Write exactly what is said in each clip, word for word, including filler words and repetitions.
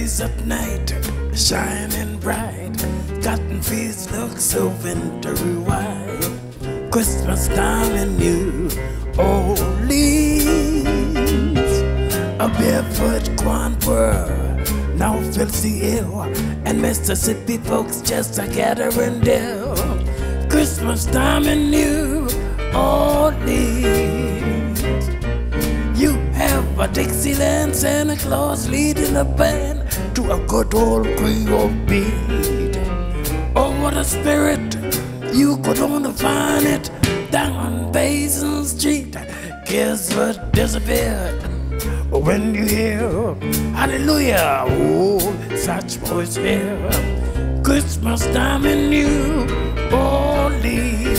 trees at night, shining bright. Cotton fields look so wintry white. Christmas time in New Orleans, a barefoot quanper. Now fills the air, and Mississippi folks just a gathering there. Christmas time in New Orleans, you have a Dixieland Santa Claus leading a band to a good old Creole beat. Oh, what a spirit, you could only find it down on Basin Street. Guess what disappeared? When you hear hallelujah, oh, such voice here. Christmas time in New Orleans.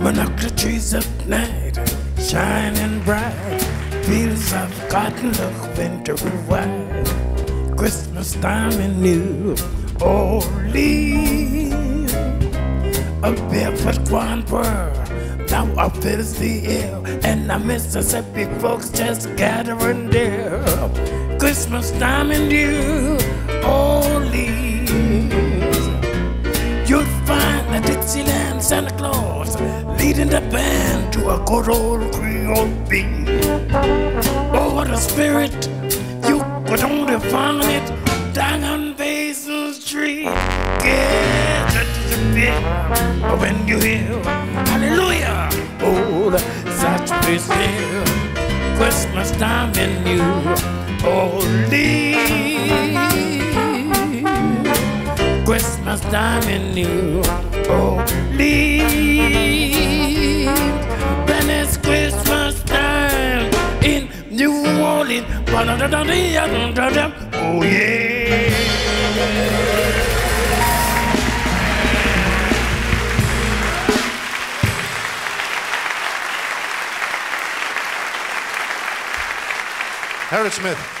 Monocle trees at night, shining bright. Fields of cotton look wintry white. Christmas time in New Orleans, a barefoot quanper now I fills the air, and the Mississippi folks just gathering there. Christmas time in New Orleans, you'll find a Dixieland Santa Claus leading the band to a good old Creole beat. Oh, what a spirit, you could only find it down on Basin Street. Get the bit when you hear hallelujah, oh, such praise there. Christmas time in New Orleans, Christmas time in New Orleans. Oh yeah! Harold Smith.